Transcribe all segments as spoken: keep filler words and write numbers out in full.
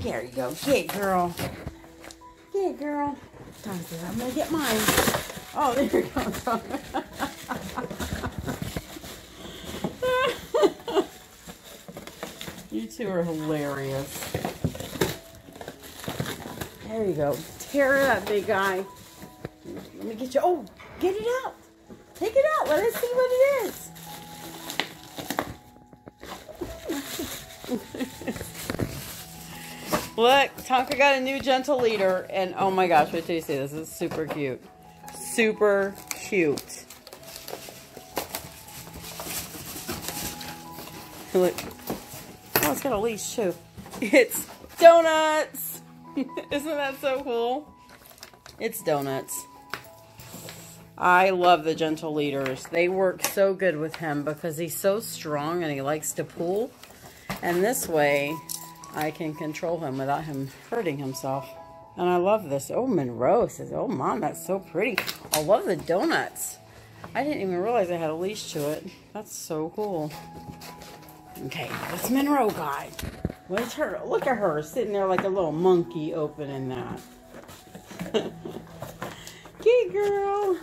There you go. Get it, girl. Get it, girl. Tonka, I'm going to get mine. Oh, there you go, Tonka. You two are hilarious. There you go. Tear it up, big guy. Let me get you. Oh, get it out. Take it out. Let us see what it is. Look, Tonka got a new gentle leader, and oh my gosh, what do you see? This is super cute. Super cute. Look. Oh, it's got a leash too. It's donuts. Isn't that so cool? It's donuts. I love the gentle leaders. They work so good with him because he's so strong and he likes to pull. And this way, I can control him without him hurting himself. And I love this. Oh, Monroe says, oh, Mom, that's so pretty. I love the donuts. I didn't even realize I had a leash to it. That's so cool. Okay, that's Monroe guy. What's her? Look at her sitting there like a little monkey opening that. Kitty girl.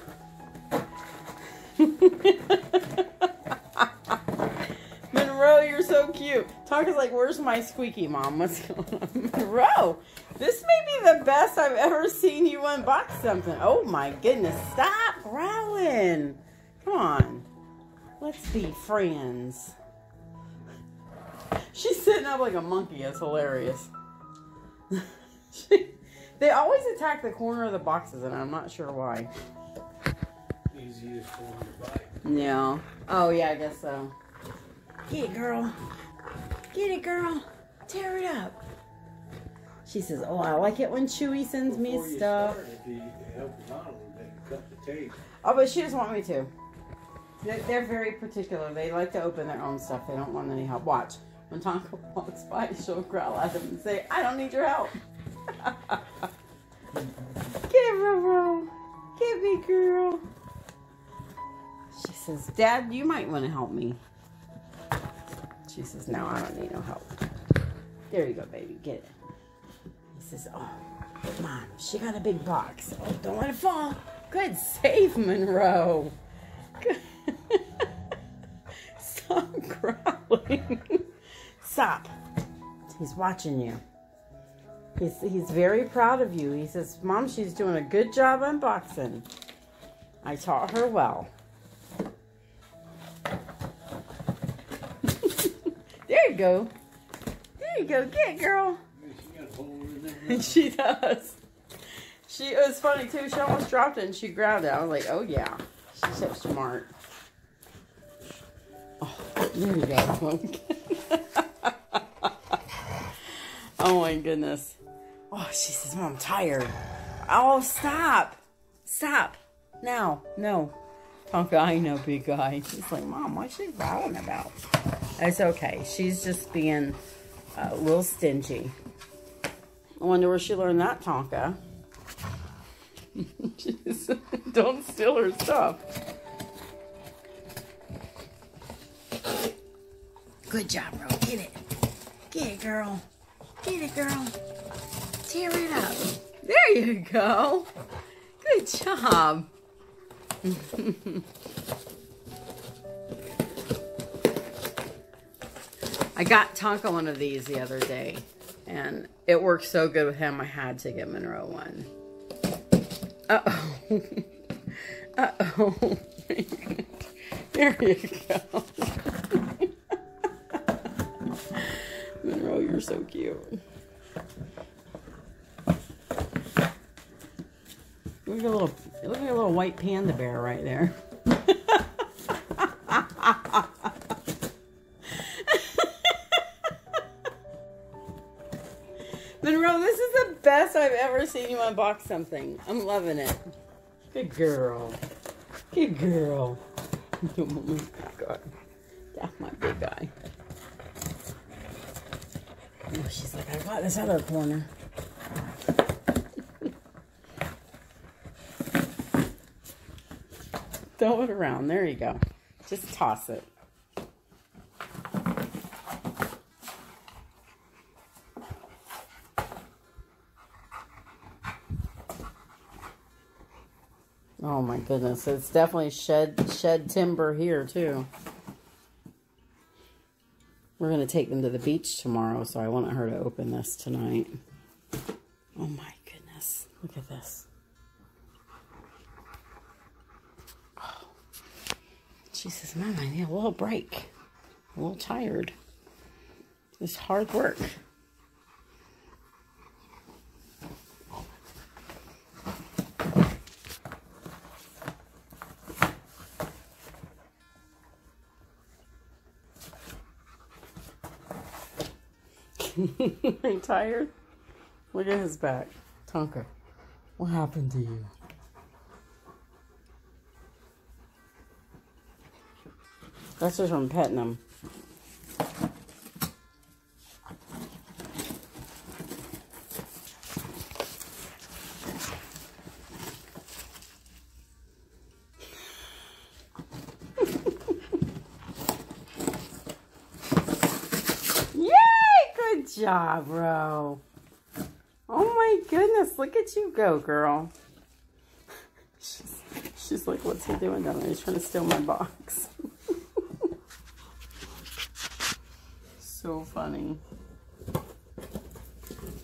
Monroe, you're so cute. Tonka's like, where's my squeaky, Mom? What's going on? Monroe, this may be the best I've ever seen you unbox something. Oh my goodness, stop growling. Come on, let's be friends. She's sitting up like a monkey, it's hilarious. she, they always attack the corner of the boxes and I'm not sure why. Easy as four hundred. Yeah, oh yeah, I guess so. Get it, girl. Get it, girl. Tear it up. She says, oh, I like it when Chewy sends me Before stuff. You start, you cut the tape. Oh, but she doesn't want me to. They're, they're very particular. They like to open their own stuff. They don't want any help. Watch. When Tonka walks by, she'll growl at him and say, I don't need your help. Get Roro. Get me, girl. She says, Dad, you might want to help me. She says, no, I don't need no help. There you go, baby. Get it. He says, oh, Mom, she got a big box. Oh, don't let it fall. Good save, Monroe. Good. Stop growling. Stop. He's watching you. He's, he's very proud of you. He says, Mom, she's doing a good job unboxing. I taught her well. There you go. There you go. Get it, girl. She got a hole in there. She does. She, it was funny, too. She almost dropped it, and she grabbed it. I was like, oh, yeah. She's so smart. Oh, there you go. Oh, my goodness. Oh, she says, Mom, I'm tired. Oh, stop. Stop. Now. No. Tonka, I know, big guy. She's like, Mom, what's she growling about? It's okay. She's just being uh, a little stingy. I wonder where she learned that, Tonka. Don't steal her stuff. Good job, bro. Get it. Get it, girl. Get it, girl. Tear it up. There you go. Good job. I got Tonka one of these the other day, and it worked so good with him, I had to get Monroe one. Uh-oh. Uh-oh. There you go. Monroe, you're so cute. Look at a little, look at a little white panda bear right there. Monroe, this is the best I've ever seen you unbox something. I'm loving it. Good girl. Good girl. Oh my God. That's my big guy. Oh, she's like, I got this other corner. Throw it around. There you go. Just toss it. Oh my goodness, it's definitely shed shed timber here too. We're going to take them to the beach tomorrow, so I want her to open this tonight. Oh my goodness, look at this. Oh. She says, Mom, I need a little break. I'm a little tired. It's hard work. Are you tired? Look at his back. Tonka, what happened to you? That's just from petting him. Good job, bro. Oh my goodness, look at you go, girl. She's, she's like, what's he doing down there? He's trying to steal my box. So funny.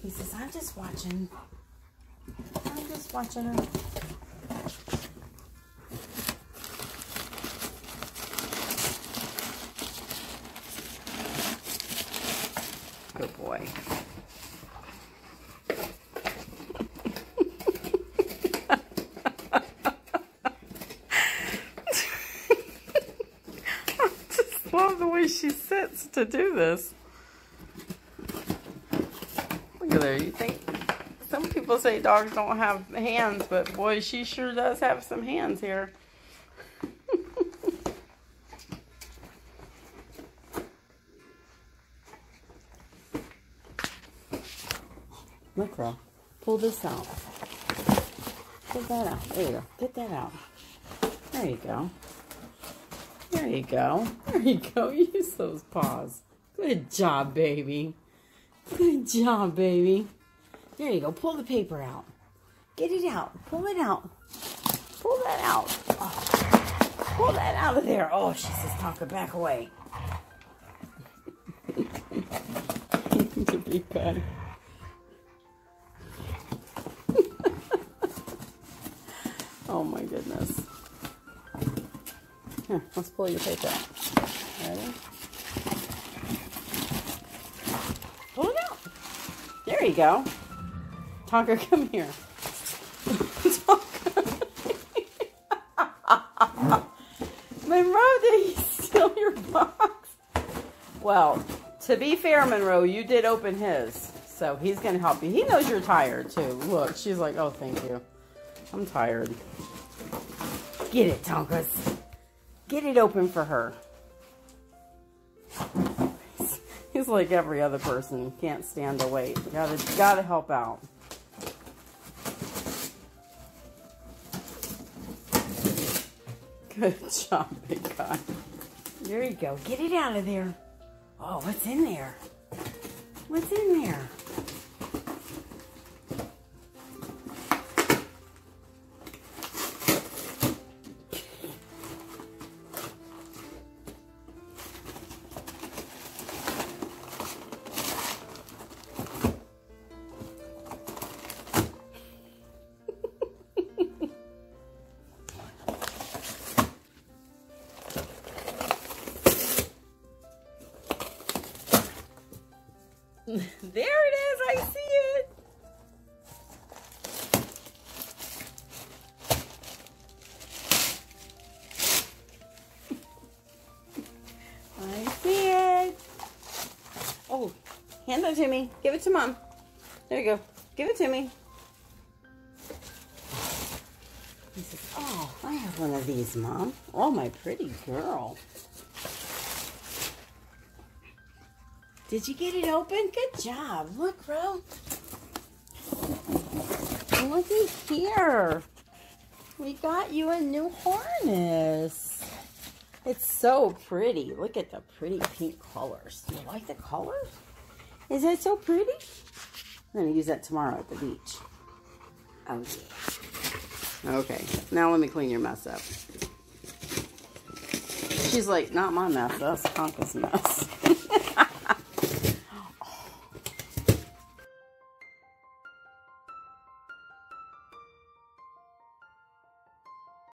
He says, I'm just watching. I'm just watching her. Good boy. I just love the way she sits to do this. Look at her. You think some people say dogs don't have hands, but boy, she sure does have some hands here. Mackerel, pull this out. Pull that out. There you go. Get that out. There you go. There you go. There you go. Use those paws. Good job, baby. Good job, baby. There you go. Pull the paper out. Get it out. Pull it out. Pull that out. Oh. Pull that out of there. Oh, she says, Tonka, back away. To be better. Oh my goodness. Here, let's pull your paper out. Ready? Pull it out. There you go. Tonka, come here. Tonka. Monroe, did he steal your box? Well, to be fair, Monroe, you did open his. So he's going to help you. He knows you're tired too. Look, she's like, oh, thank you. I'm tired. Get it, Tonka. Get it open for her. He's like every other person. Can't stand the wait. Gotta, gotta help out. Good job, big guy. There you go. Get it out of there. Oh, what's in there? What's in there? There it is, I see it. I see it. Oh, hand that to me. Give it to Mom. There you go. Give it to me. He says, oh, I have one of these, Mom. Oh, my pretty girl. Did you get it open? Good job. Look, bro. Look at here. We got you a new harness. It's so pretty. Look at the pretty pink colors. Do you like the colors? Is that so pretty? I'm going to use that tomorrow at the beach. Oh, yeah. Okay, now let me clean your mess up. She's like, not my mess, that's Tonka's mess.